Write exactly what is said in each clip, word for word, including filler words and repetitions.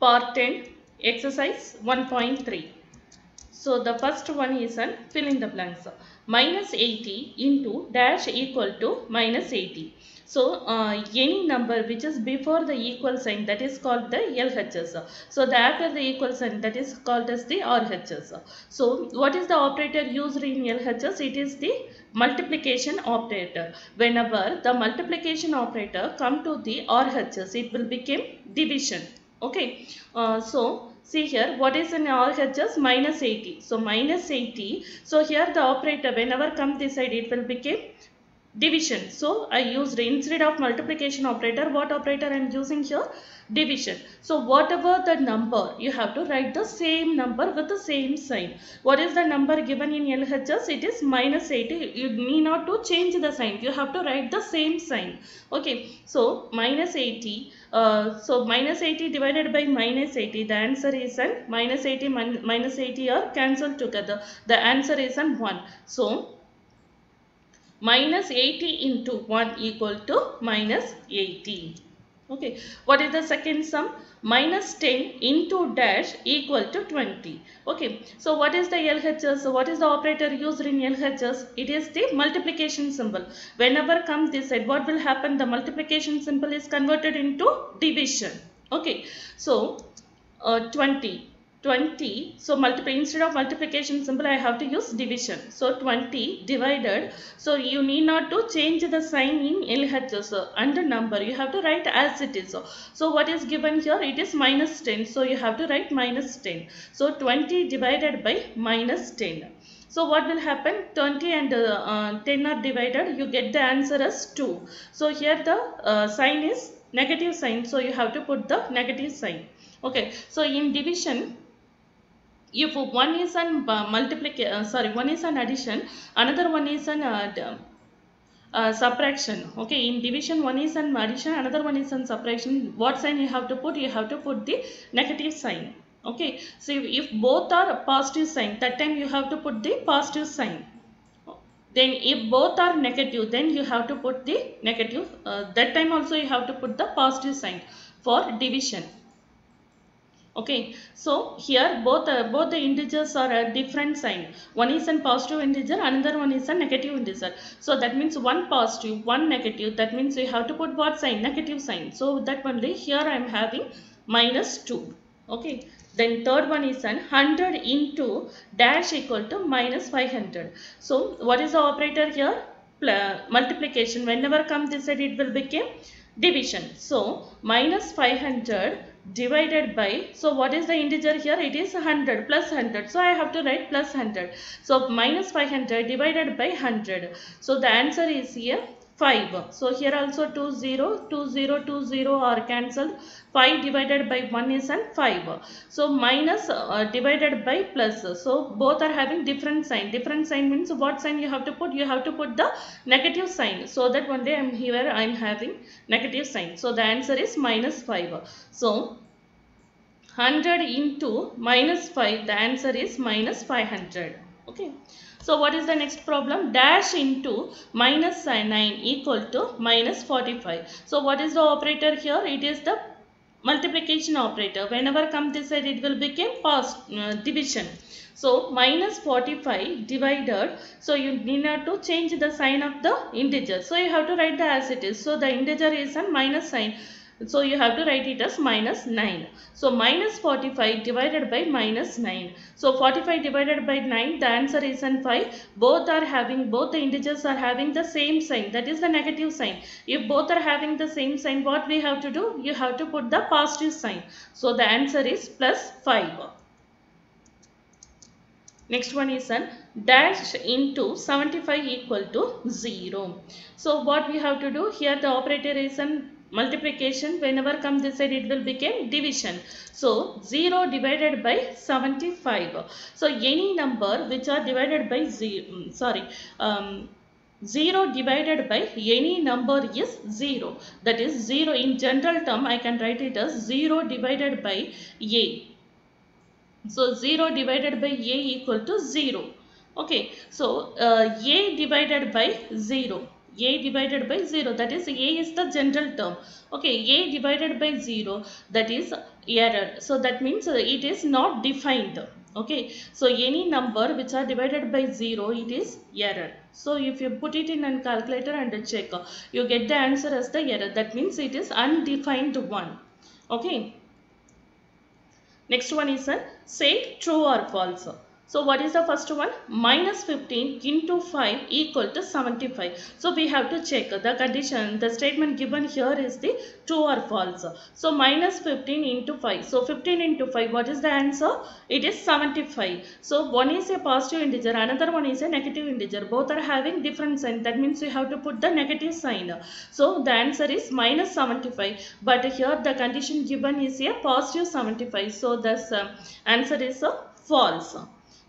Part ten, exercise one point three. So the first one is an fill in the blanks. minus eighty into dash equal to minus eighty. So uh, any number which is before the equal sign, that is called the L H S. So the after the equal sign, that is called as the R H S. So what is the operator used in L H S? It is the multiplication operator. Whenever the multiplication operator come to the R H S, it will become division. Okay, uh, so see here, what is in R H S? minus eighty. So minus eighty. So here the operator, whenever come this side, it will become division. So I used, instead of multiplication operator, what operator I am using here? Division. So whatever the number, you have to write the same number with the same sign. What is the number given in L H S? It is minus eighty. You need not to change the sign. You have to write the same sign. Okay. So minus eighty. Uh, so minus eighty divided by minus eighty. The answer is an minus eighty minus eighty are cancelled together. The answer is an one. So minus eighty into one equal to minus eighty. Okay, what is the second sum? minus ten into dash equal to twenty. Okay, so what is the L H S? So what is the operator used in L H S? It is the multiplication symbol. Whenever comes this side, what will happen? The multiplication symbol is converted into division. Okay, so uh, twenty. twenty, so multiply, instead of multiplication symbol I have to use division. So twenty divided, so you need not to change the sign in L H S. So under number you have to write as it is. So, so what is given here? It is minus ten, so you have to write minus ten. So twenty divided by minus ten. So what will happen? twenty and uh, uh, ten are divided, you get the answer as two. So here the uh, sign is negative sign, so you have to put the negative sign. Okay, so in division, if one is an multiplication, uh, sorry, one is an addition, another one is an uh, uh, subtraction. Okay, in division, one is an addition, another one is an subtraction. What sign you have to put? You have to put the negative sign. Okay, so if, if both are positive sign, that time you have to put the positive sign. Then if both are negative, then you have to put the negative. Uh, that time also you have to put the positive sign for division. Okay, so here both uh, both the integers are a different sign. One is a positive integer, another one is a negative integer. So that means one positive, one negative. That means you have to put what sign? Negative sign. So that only here I am having minus two. Okay. Then third one is an one hundred into dash equal to minus five hundred. So what is the operator here? Pl multiplication. Whenever comes this side, it will become division. So minus five hundred. Divided by, so what is the integer here? It is one hundred plus one hundred, so I have to write plus one hundred. So minus five hundred divided by one hundred, so the answer is here five. So here also two zero, two zero, two zero are cancelled. five divided by one is an five. So minus uh, divided by plus, so both are having different sign. Different sign means what sign you have to put? You have to put the negative sign. So that one day I'm here, I'm having negative sign. So the answer is minus five. So one hundred into minus five, the answer is minus five hundred. Okay. So what is the next problem? Dash into minus nine equal to minus forty-five. So what is the operator here? It is the multiplication operator. Whenever come this side, it will become past, uh, division. So minus forty-five divided, so you need not to change the sign of the integer. So you have to write the as it is. So the integer is a minus sign. So you have to write it as minus nine. So minus forty-five divided by minus nine. So forty-five divided by nine, the answer is an five. Both are having, both the integers are having the same sign. That is the negative sign. If both are having the same sign, what we have to do? You have to put the positive sign. So the answer is plus five. Next one is an dash into seventy-five equal to zero. So what we have to do? Here the operator is an multiplication. Whenever come this side, it will become division. So zero divided by seventy-five. So any number which are divided by zero, sorry, um, zero divided by any number is zero. That is zero in general term. I can write it as zero divided by a. So zero divided by a equal to zero. Okay. So uh, a divided by zero. a divided by zero, that is a is the general term. Okay, a divided by zero, that is error. So that means it is not defined. Okay, so any number which are divided by zero, it is error. So if you put it in a calculator and check, you get the answer as the error. That means it is undefined one. Okay. Next one is a say true or false. So what is the first one? Minus fifteen into five equal to seventy-five. So we have to check the condition. The statement given here is the true or false. So minus fifteen into five. So fifteen into five. What is the answer? It is seventy-five. So one is a positive integer. Another one is a negative integer. Both are having different sign. That means we have to put the negative sign. So the answer is minus seventy-five. But here the condition given is a positive seventy-five. So this uh, answer is uh, false.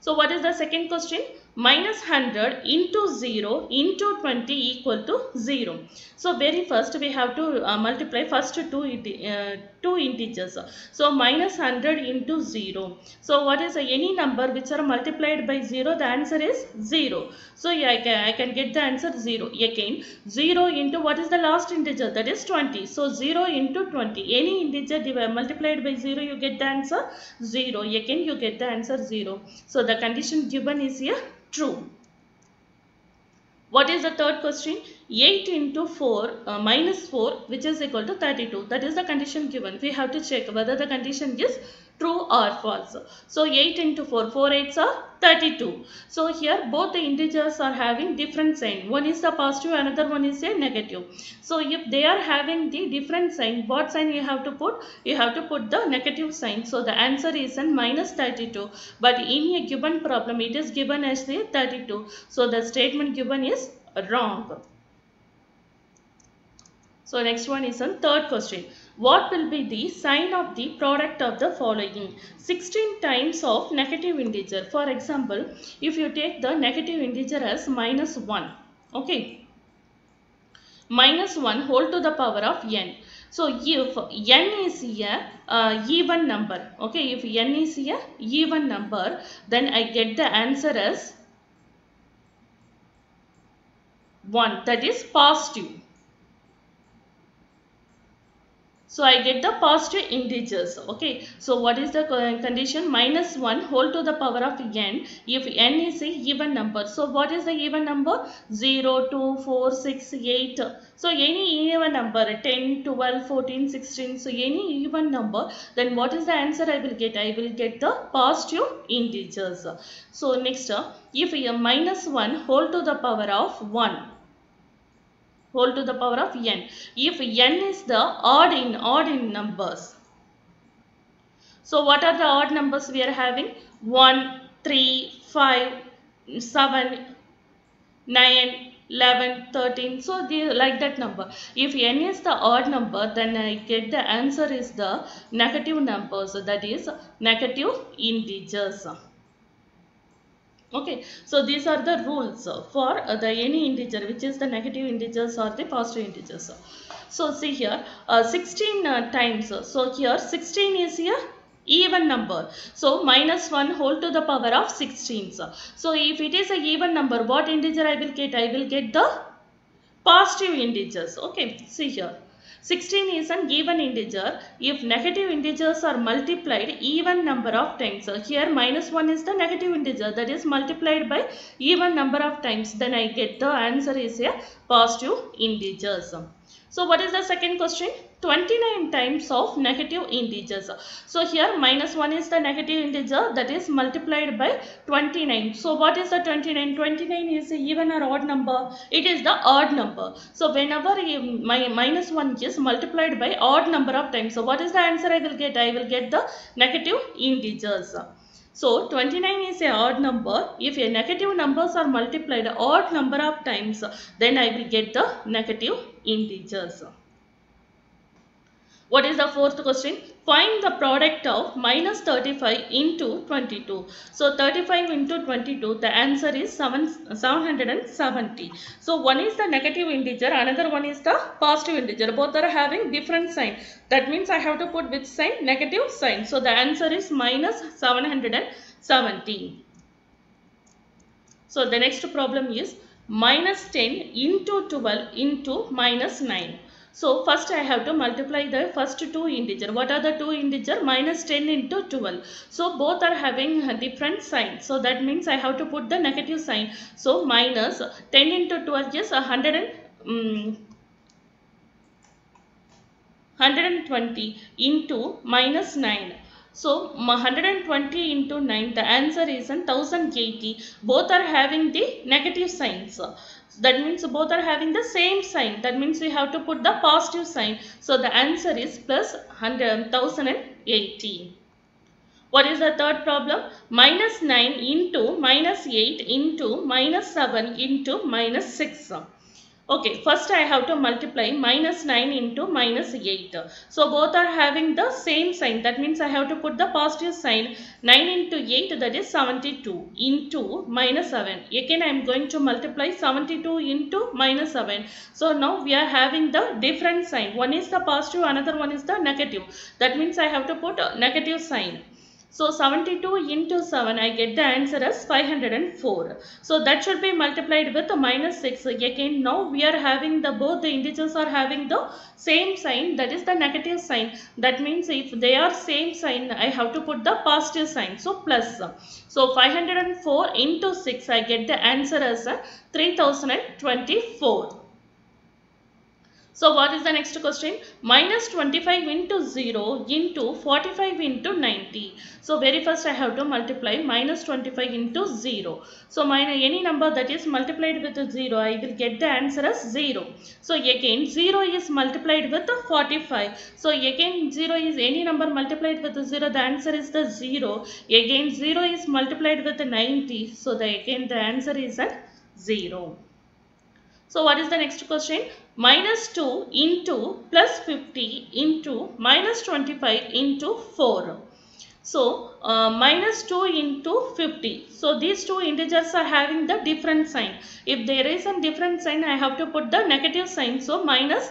So what is the second question? Minus one hundred into zero into twenty equal to zero. So very first we have to uh, multiply first two, uh, two integers. So minus one hundred into zero. So what is uh, any number which are multiplied by zero? The answer is zero. So yeah, I, can, I can get the answer zero. Again zero into what is the last integer? That is twenty. So zero into twenty. Any integer multiplied by zero, you get the answer zero. Again you get the answer zero. So the condition given is here true. What is the third question? eight into four uh, minus four, which is equal to thirty-two. That is the condition given. We have to check whether the condition is true or false. So eight into four, four eights are thirty-two. So here both the integers are having different sign. One is the positive, another one is a negative. So if they are having the different sign, what sign you have to put? You have to put the negative sign. So the answer is in minus thirty-two. But in a given problem, it is given as the thirty-two. So the statement given is wrong. So next one is on third question. What will be the sign of the product of the following? sixteen times of negative integer. For example, if you take the negative integer as minus one. Okay. Minus one whole to the power of n. So if n is a uh, even number. Okay. If n is a even number, then I get the answer as one. That is positive. So I get the positive integers. Okay. So what is the condition? Minus one whole to the power of n. If n is a even number. So what is the even number? zero, two, four, six, eight. So any even number. ten, twelve, fourteen, sixteen. So any even number. Then what is the answer I will get? I will get the positive integers. So next, if minus one whole to the power of one. Whole to the power of n. If n is the odd in odd in numbers. So what are the odd numbers we are having? one, three, five, seven, nine, eleven, thirteen. So the, like that number. If n is the odd number, then I get the answer is the negative numbers. That is negative integers. Okay, so these are the rules for the any integer which is the negative integers or the positive integers. So see here uh, sixteen uh, times. So here sixteen is here even number. So minus one whole to the power of sixteen. So if it is an even number, what integer I will get? I will get the positive integers. Okay, see here. sixteen is an even integer. If negative integers are multiplied even number of times. So here minus one is the negative integer, that is multiplied by even number of times. Then I get the answer is a positive integers. So what is the second question? twenty-nine times of negative integers. So here minus one is the negative integer, that is multiplied by twenty-nine. So what is the twenty-nine? twenty-nine is even or odd number? It is the odd number. So whenever my minus one is multiplied by odd number of times. So what is the answer I will get? I will get the negative integers. So twenty-nine is an odd number. If a negative numbers are multiplied odd number of times, then I will get the negative integers. What is the fourth question? Find the product of minus thirty-five into twenty-two. So thirty-five into twenty-two, the answer is seven hundred seventy. So one is the negative integer, another one is the positive integer. Both are having different sign. That means I have to put which sign? Negative sign. So the answer is minus seven hundred seventy. So the next problem is minus ten into twelve into minus nine. So first I have to multiply the first two integer. What are the two integer? Minus ten into twelve. So both are having different sign. So that means I have to put the negative sign. So minus ten into twelve is hundred and um, hundred and twenty into minus nine. So one hundred twenty into nine, the answer is one thousand eighty. Both are having the negative signs. That means both are having the same sign. That means we have to put the positive sign. So the answer is plus one thousand eighty. What is the third problem? Minus nine into minus eight into minus seven into minus six. Okay, first I have to multiply minus nine into minus eight. So both are having the same sign. That means I have to put the positive sign. nine into eight, that is seventy-two, into minus seven. Again I am going to multiply seventy-two into minus seven. So now we are having the different sign. One is the positive, another one is the negative. That means I have to put a negative sign. So seventy-two into seven, I get the answer as five hundred four. So that should be multiplied with minus six. Again, now we are having the both the integers are having the same sign, that is the negative sign. That means if they are same sign, I have to put the positive sign. So plus. So five hundred four into six, I get the answer as three thousand twenty-four. So what is the next question? Minus twenty-five into zero into forty-five into ninety. So very first I have to multiply minus twenty-five into zero. So minus any number that is multiplied with zero, I will get the answer as zero. So again zero is multiplied with forty-five. So again zero is any number multiplied with zero, the answer is the zero. Again zero is multiplied with ninety. So the, again the answer is at zero. So what is the next question? Minus two into plus fifty into minus twenty-five into four. So uh, minus two into fifty. So these two integers are having the different sign. If there is a different sign, I have to put the negative sign. So minus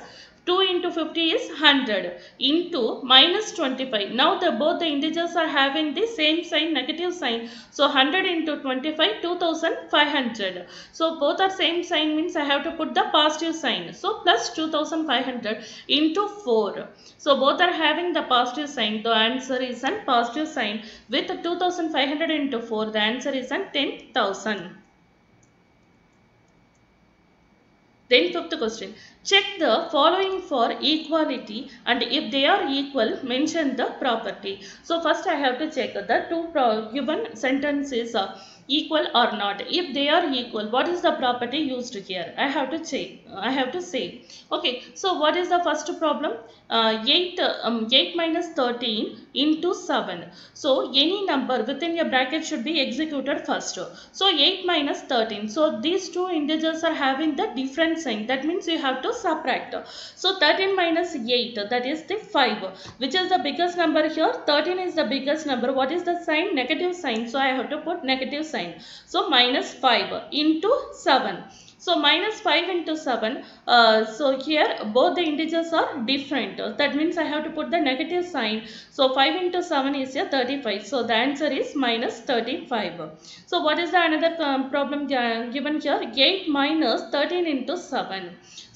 two into fifty is one hundred into minus twenty-five. Now the both the integers are having the same sign, negative sign. So one hundred into twenty-five, two thousand five hundred. So both are same sign means I have to put the positive sign. So plus two thousand five hundred into four. So both are having the positive sign. The answer is an positive sign. With two thousand five hundred into four, the answer is an ten thousand. Then fifth question. Check the following for equality, and if they are equal, mention the property. So first I have to check the two given sentences are equal or not. If they are equal, what is the property used here? I have to check. I have to say. Okay. So what is the first problem? Uh, eight, um, eight minus thirteen into seven. So any number within your bracket should be executed first. So eight minus thirteen. So these two integers are having the different sign. That means you have to subtract. So thirteen minus eight, that is the five. Which is the biggest number here? thirteen is the biggest number. What is the sign? Negative sign. So I have to put negative sign. So minus five into seven. So minus five into seven. Uh, so here both the integers are different. That means I have to put the negative sign. So five into seven is here thirty-five. So the answer is minus thirty-five. So what is the another um, problem given here? eight minus thirteen into seven.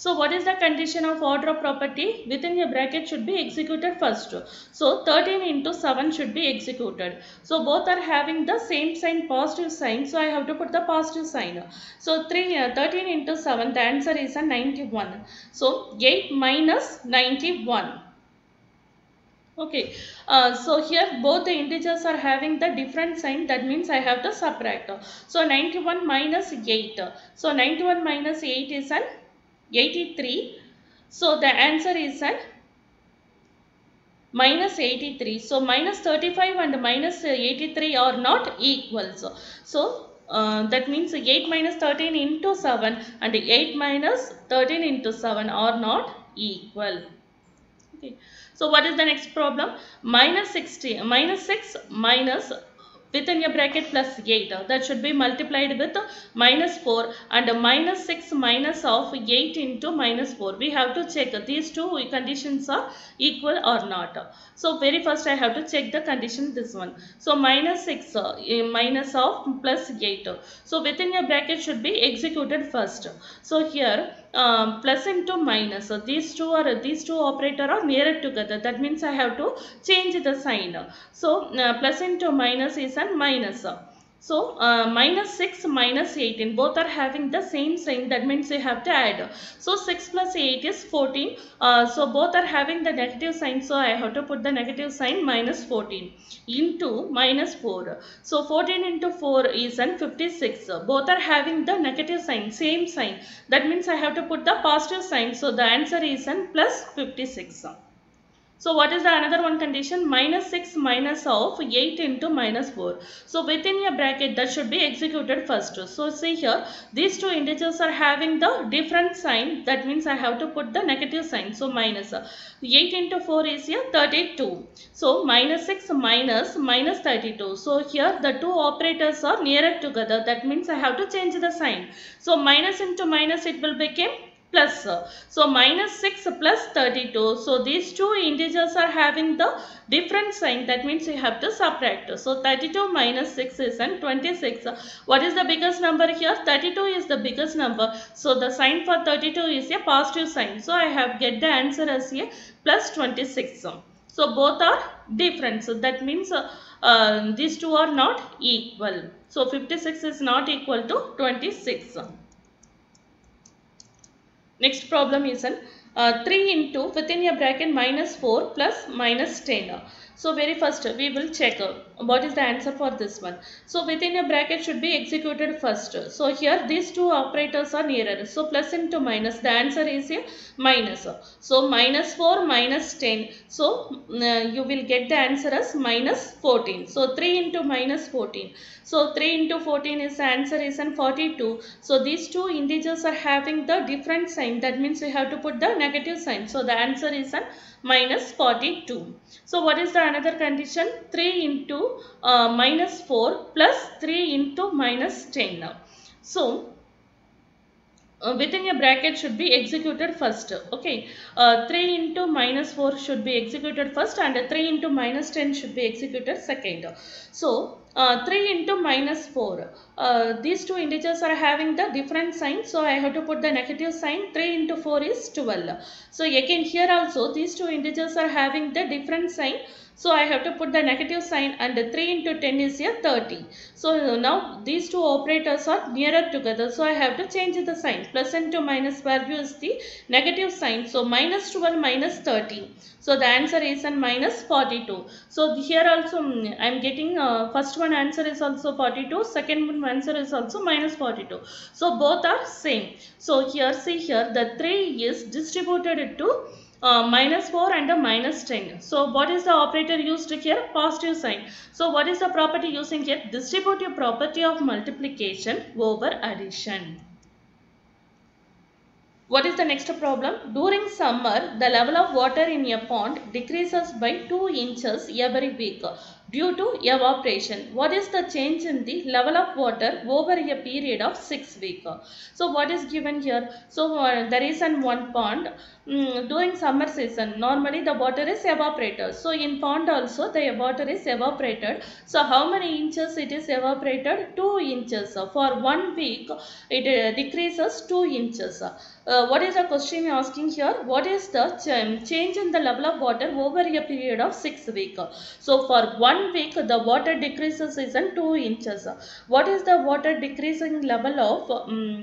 So what is the condition of order property? Within your bracket should be executed first. So thirteen into seven should be executed. So both are having the same sign, positive sign. So I have to put the positive sign. So three, uh, thirteen into seven, the answer is a ninety-one. So eight minus ninety-one. Okay, uh, so here both the integers are having the different sign. That means I have to subtract. So ninety-one minus eight. So ninety-one minus eight is an eighty-three. So the answer is an minus eighty-three. So minus thirty-five and minus eighty-three are not equal. So, so Uh, that means eight minus thirteen into seven and eight minus thirteen into seven are not equal. Okay. So what is the next problem? Minus sixteen, minus six minus within your bracket plus eight, that should be multiplied with minus four, and minus six minus of eight into minus four. We have to check these two conditions are equal or not. So very first I have to check the condition this one. So minus six minus of plus eight, so within your bracket should be executed first. So here um, plus into minus, so these two are these two operator are nearer together, that means I have to change the sign. So uh, plus into minus is a minus. So uh, minus six minus eighteen, both are having the same sign, that means you have to add. So six plus eight is fourteen, uh, so both are having the negative sign, so I have to put the negative sign minus fourteen into minus four. So fourteen into four is an fifty-six, both are having the negative sign, same sign, that means I have to put the positive sign, so the answer is an plus fifty-six. So what is the another one condition? Minus six minus of eight into minus four. So within your bracket that should be executed first. So see here, these two integers are having the different sign. That means I have to put the negative sign. So minus eight into four is here thirty-two. So minus six minus minus thirty-two. So here the two operators are nearer together. That means I have to change the sign. So minus into minus, it will become plus. So minus six plus thirty-two, so these two integers are having the different sign, that means you have to subtract. So thirty-two minus six is an twenty-six. What is the biggest number here? thirty-two is the biggest number, so the sign for thirty-two is a positive sign, so I have get the answer as a plus twenty-six. So both are different, so that means uh, uh, these two are not equal, so fifty-six is not equal to twenty-six. Next problem is an uh, three into within your bracket minus four plus minus ten. So very first we will check what is the answer for this one. So within your bracket should be executed first. So here these two operators are nearer. So plus into minus, the answer is a minus. So minus four minus ten. So uh, you will get the answer as minus fourteen. So three into minus fourteen. So three into fourteen is the answer is an forty-two. So these two integers are having the different sign. That means you have to put the negative sign. So the answer is an minus forty-two. So what is the another condition? three into uh, minus four plus three into minus ten. So uh, within your bracket should be executed first. Okay, uh, three into minus four should be executed first, and three into minus ten should be executed second. So Uh, three into minus four, uh, these two integers are having the different sign, so I have to put the negative sign. three into four is twelve. So again here also these two integers are having the different sign, so I have to put the negative sign, and three into ten is here thirty. So now these two operators are nearer together, so I have to change the sign. Plus into minus value is the negative sign, so minus twelve minus thirty. So the answer is an minus forty-two. So here also I am getting uh, first one answer is also forty-two, second one answer is also minus forty-two. So both are same. So here see here the three is distributed to Uh, minus four and a minus ten. So what is the operator used here? Positive sign. So what is the property using here? Distributive property of multiplication over addition. What is the next problem? During summer, the level of water in a pond decreases by two inches every week due to evaporation. What is the change in the level of water over a period of six weeks? So what is given here? So uh, there is an one pond. Mm, during summer season, normally the water is evaporated. So in pond also the water is evaporated. So how many inches it is evaporated? Two inches. For one week, it uh, decreases two inches. Uh, what is the question asking here? What is the ch change in the level of water over a period of six weeks? So for one week the water decreases is in two inches. What is the water decreasing level of um,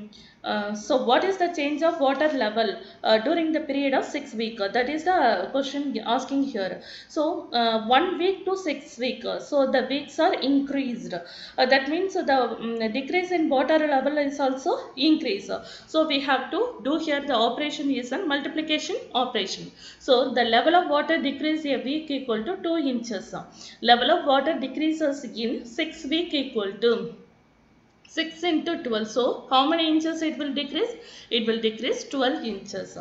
uh, so what is the change of water level uh, during the period of six weeks? That is the question asking here. So uh, one week to six weeks, so the weeks are increased. Uh, that means the um, decrease in water level is also increased. So we have to do here the operation is a multiplication operation. So the level of water decrease a week equal to two inches. Level of water decreases in six week equal to six into twelve. So how many inches it will decrease? It will decrease twelve inches.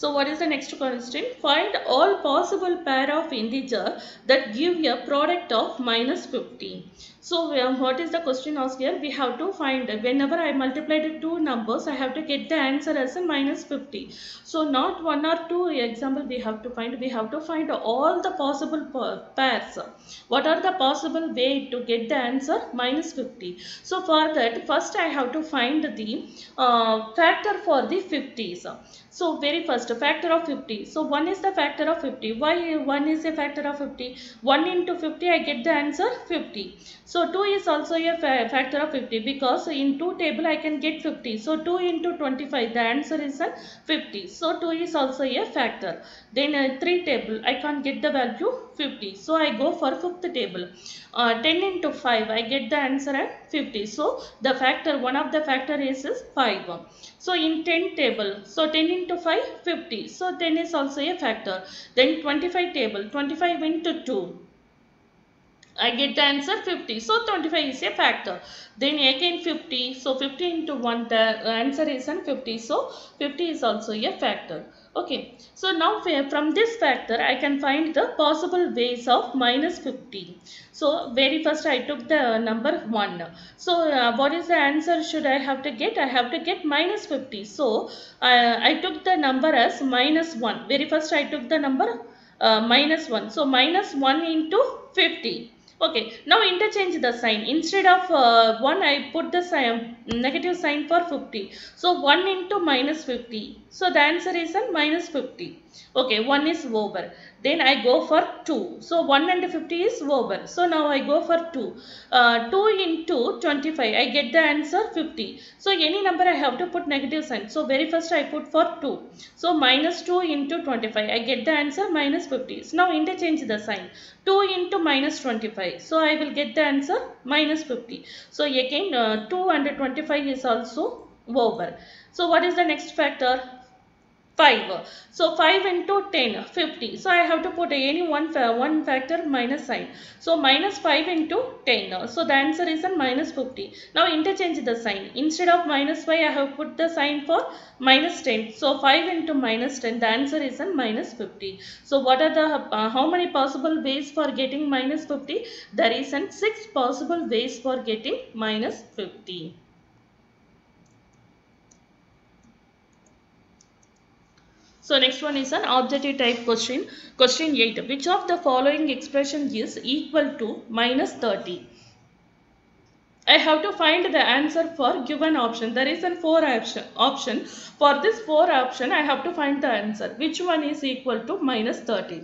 So what is the next question? Find all possible pair of integers that give a product of minus fifty. So what is the question asked here? We have to find, whenever I multiply the two numbers, I have to get the answer as a minus fifty. So not one or two example we have to find. We have to find all the possible pairs. What are the possible way to get the answer minus fifty? So for that, first I have to find the uh, factor for the fifties. So very first, factor of fifty. So one is the factor of fifty. Why one is a factor of fifty? One into fifty, I get the answer fifty. So So two is also a factor of fifty because in two table I can get fifty. So two into twenty-five, the answer is fifty. So two is also a factor. Then uh, three table, I can't get the value fifty. So I go for fifth table. Uh, ten into five, I get the answer at fifty. So the factor, one of the factor is, is five. So in ten table, so ten into five, fifty. So ten is also a factor. Then twenty-five table, twenty-five into two. I get the answer fifty. So twenty-five is a factor. Then again fifty. So fifty into one, the answer is fifty. So fifty is also a factor. Okay. So now from this factor, I can find the possible ways of minus fifty. So very first I took the number one. So uh, what is the answer should I have to get? I have to get minus fifty. So uh, I took the number as minus one. Very first I took the number uh, minus one. So minus one into fifty. Okay, now interchange the sign. Instead of uh, one, I put the sign, negative sign for fifty. So one into minus fifty. So the answer is a minus fifty. Okay, one is over. Then I go for two. So one and fifty is over. So now I go for two. Uh, two into twenty-five. I get the answer fifty. So any number I have to put negative sign. So very first I put for two. So minus two into twenty-five. I get the answer minus fifty. So now interchange the sign. two into minus twenty-five. So I will get the answer minus fifty. So again uh, two and twenty-five is also over. So what is the next factor? five. So five into ten, fifty. So I have to put any one, one factor minus sign. So minus five into ten. So the answer is a minus fifty. Now interchange the sign. Instead of minus five, I have put the sign for minus ten. So five into minus ten. The answer is a minus fifty. So what are the uh, how many possible ways for getting minus fifty? There is an six possible ways for getting minus fifty. So next one is an objective type question. Question eight. Which of the following expression is equal to minus thirty? I have to find the answer for given option. There is a four option. Option. For this four option, I have to find the answer. Which one is equal to minus thirty?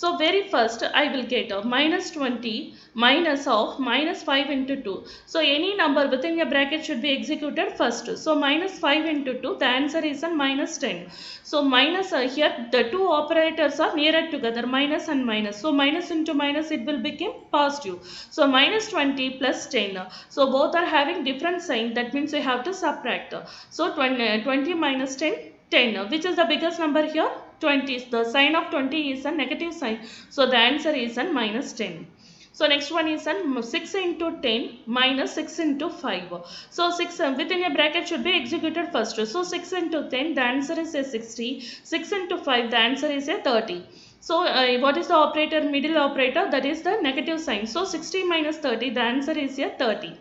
So very first, I will get a minus twenty minus of minus five into two. So any number within a bracket should be executed first. So minus five into two, the answer is a minus ten. So minus uh, here, the two operators are nearer together, minus and minus. So minus into minus, it will become positive. So minus twenty plus ten. So both are having different sign. That means we have to subtract. So twenty minus ten, ten. Which is the biggest number here? twenty. The sign of twenty is a negative sign. So the answer is a minus ten. So next one is an six into ten minus six into five. So six within a bracket should be executed first. So six into ten, the answer is a sixty. six into five, the answer is a thirty. So uh, what is the operator? Middle operator, that is the negative sign. So sixty minus thirty, the answer is a thirty.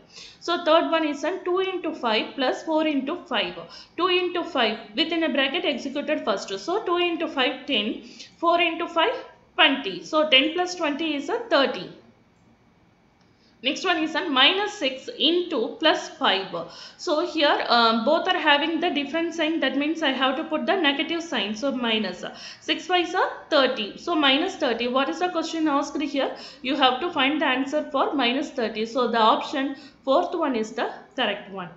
So third one is an two into five plus four into five. two into five within a bracket executed first. So two into five, ten. four into five, twenty. So ten plus twenty is a thirty. Next one is a minus six into plus five. So here um, both are having the different sign. That means I have to put the negative sign. So minus six is a thirty. So minus thirty. What is the question asked here? You have to find the answer for minus thirty. So the option fourth one is the correct one.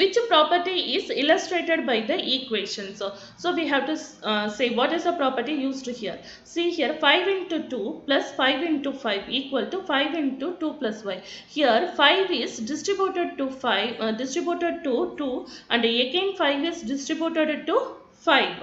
Which property is illustrated by the equation? So, so we have to uh, say what is the property used here. See here, five into two plus five into five equal to five into two plus y. Here five is distributed to five, uh, distributed to two, and again five is distributed to five.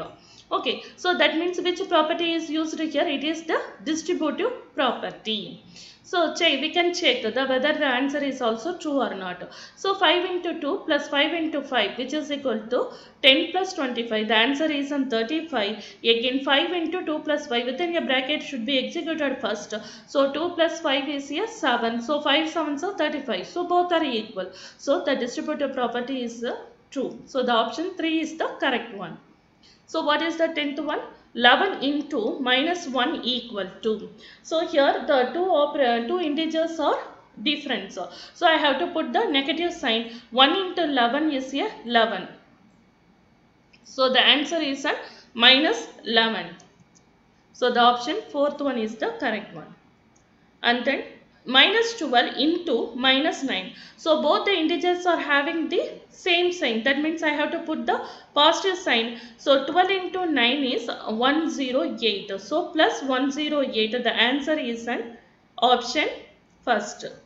Okay, so that means which property is used here? It is the distributive property. So check, we can check the whether the answer is also true or not. So five into two plus five into five, which is equal to ten plus twenty-five. The answer is on thirty-five. Again, five into two plus five within a bracket should be executed first. So two plus five is here seven. So five sevens are thirty-five. So both are equal. So the distributive property is uh, true. So the option three is the correct one. So what is the tenth one? eleven into minus one equal to. So here the two oper two integers are different. So, so I have to put the negative sign. one into eleven is here eleven. So the answer is a minus eleven. So the option fourth one is the correct one. And then minus twelve into minus nine. So both the integers are having the same sign. That means I have to put the positive sign. So twelve into nine is one hundred eight. So plus one hundred eight. The answer is an option first.